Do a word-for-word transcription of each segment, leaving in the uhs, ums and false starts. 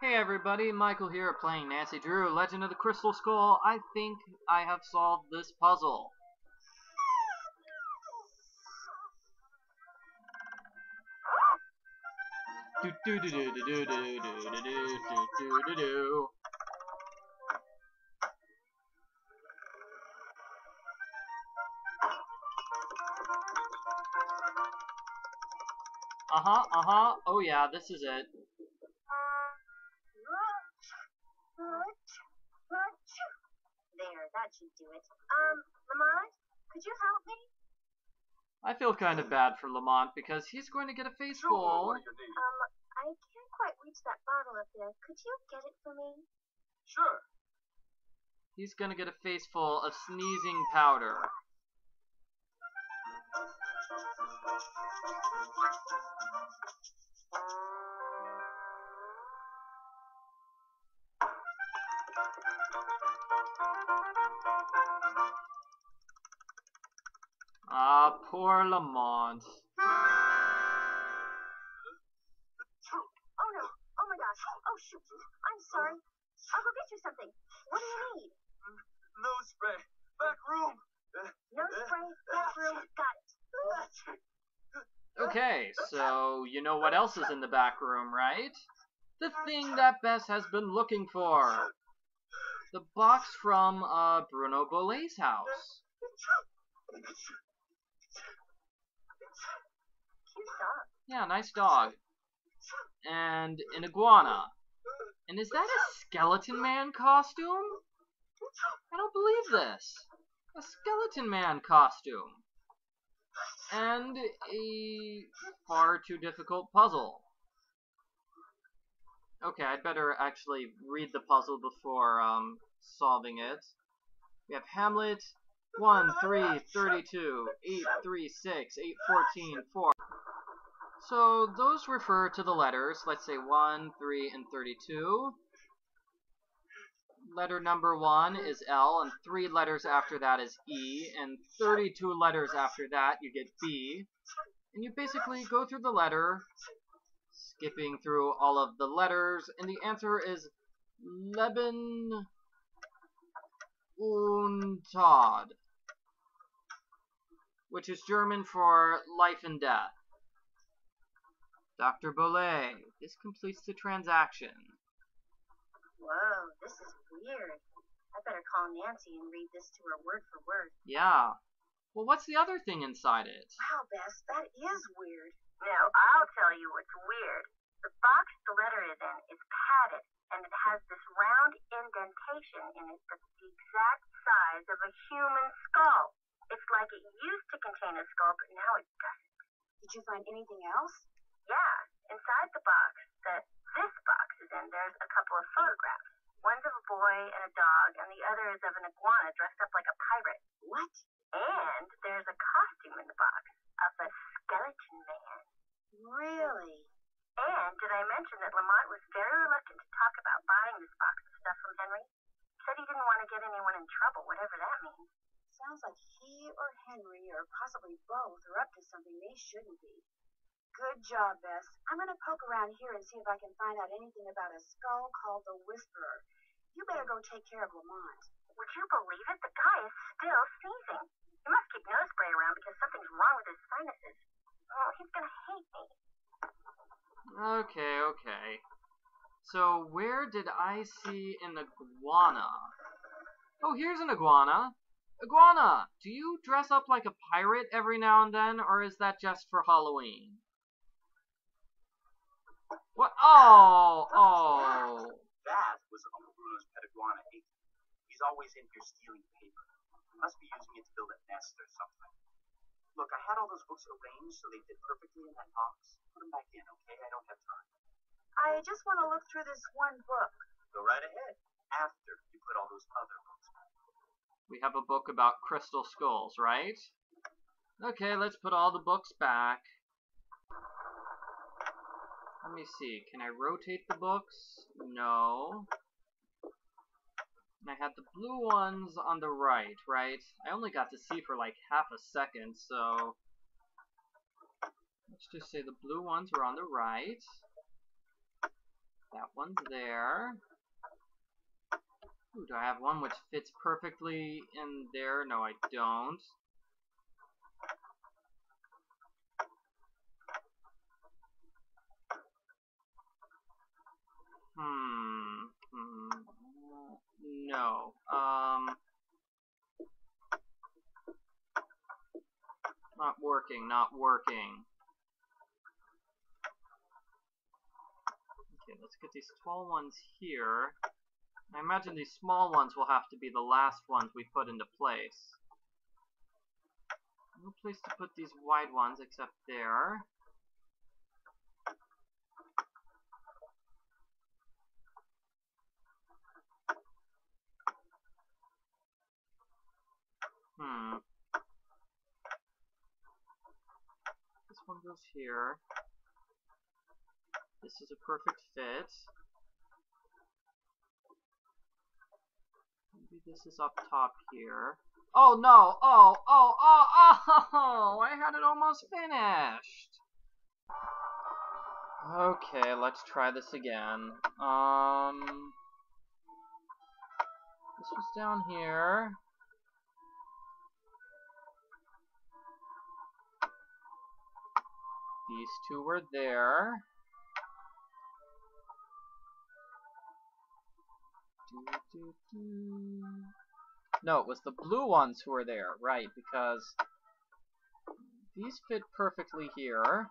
Hey everybody, Michael here playing Nancy Drew, Legend of the Crystal Skull. I think I have solved this puzzle. Do do do do do do do do do do do do. Uh-huh, uh-huh. Oh yeah, this is it. There, that should do it. Um, Lamont, could you help me? I feel kind of bad for Lamont because he's going to get a face full. Um, I can't quite reach that bottle up there. Could you get it for me? Sure. He's going to get a face full of sneezing powder. Ah, poor Lamont. Oh no, oh my gosh, oh shoot, I'm sorry. I'll go get you something. What do you need? Nose spray, back room. Nose spray, back room, got it. Okay, so you know what else is in the back room, right? The thing that Bess has been looking for. The box from uh, Bruno Bolet's house. Yeah, nice dog. And an iguana. And is that a skeleton man costume? I don't believe this. A skeleton man costume. And a far too difficult puzzle. Okay, I'd better actually read the puzzle before um, solving it. We have Hamlet, one, three, thirty-two, eight, three, six, eight, fourteen, four. So those refer to the letters. Let's say one, three, and thirty-two. Letter number one is L, and three letters after that is E, and thirty-two letters after that you get B. And you basically go through the letter, skipping through all of the letters, and the answer is Leben und Tod, which is German for life and death. Doctor Bolet, this completes the transaction. Whoa, this is weird. I better call Nancy and read this to her word for word. Yeah. Well, what's the other thing inside it? Wow, Bess, that is weird. No, I'll tell you what's weird. The box the letter is in is padded, and it has this round indentation in it that's the exact size of a human skull. It's like it used to contain a skull, but now it doesn't. Did you find anything else? Yeah, inside the box that this box is in, there's a couple of photographs. One's of a boy and a dog, and the other is of an iguana dressed up like a pirate. What? And there's a costume in the box of a skeleton man. Really? And did I mention that Lamont was very reluctant to talk about buying this box of stuff from Henry? He said he didn't want to get anyone in trouble, whatever that means. Sounds like he or Henry, or possibly both, are up to something they shouldn't be. Good job, Bess. I'm going to poke around here and see if I can find out anything about a skull called the Whisperer. You better go take care of Lamont. Would you believe it? The guy is still sneezing. He must keep nose spray around because something's wrong with his sinuses. Oh, he's going to hate me. Okay, okay. So where did I see an iguana? Oh, here's an iguana. Iguana, do you dress up like a pirate every now and then, or is that just for Halloween? What? Oh, oh. That was Uncle Bruno's pet iguana. He's always in here stealing paper. He must be using it to build a nest or something. Look, I had all those books arranged so they fit perfectly in that box. Put them back in, okay? I don't have time. I just want to look through this one book. Go right ahead. After you put all those other books back. We have a book about crystal skulls, right? Okay, let's put all the books back. Let me see, can I rotate the books? No. And I had the blue ones on the right, right? I only got to see for like half a second, so... let's just say the blue ones were on the right. That one's there. Ooh, do I have one which fits perfectly in there? No, I don't. Hmm. hmm. No. Um. Not working. Not working. Okay, let's get these tall ones here. I imagine these small ones will have to be the last ones we put into place. No place to put these wide ones except there. Hmm. This one goes here. This is a perfect fit. Maybe this is up top here. Oh no! Oh! Oh! Oh! Oh! I had it almost finished! Okay, let's try this again. Um... This was down here. These two were there. Do, do, do. No, it was the blue ones who were there, right, because these fit perfectly here.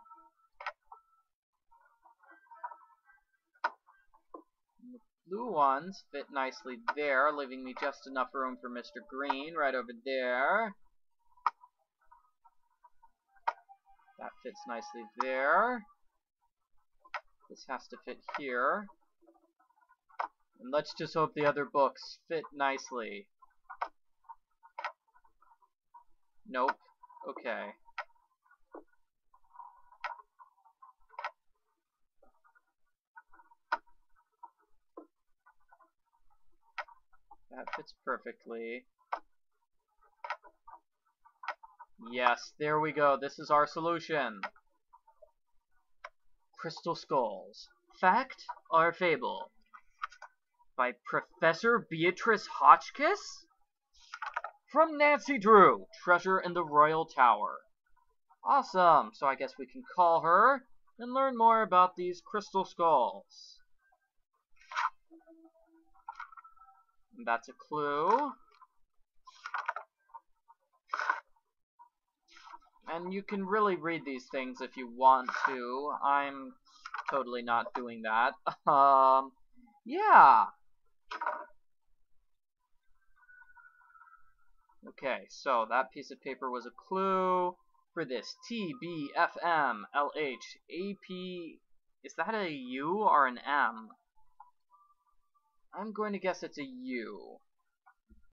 And the blue ones fit nicely there, leaving me just enough room for Mister Green right over there. That fits nicely there. This has to fit here. And let's just hope the other books fit nicely. Nope. Okay. That fits perfectly. Yes, there we go. This is our solution. Crystal Skulls. Fact or Fable? By Professor Beatrice Hotchkiss? From Nancy Drew, Treasure in the Royal Tower. Awesome. So I guess we can call her and learn more about these crystal skulls. And that's a clue. And you can really read these things if you want to. I'm totally not doing that. um, yeah. Okay, so that piece of paper was a clue for this. T B F M L H A P. Is that a U or an M? I'm going to guess it's a U.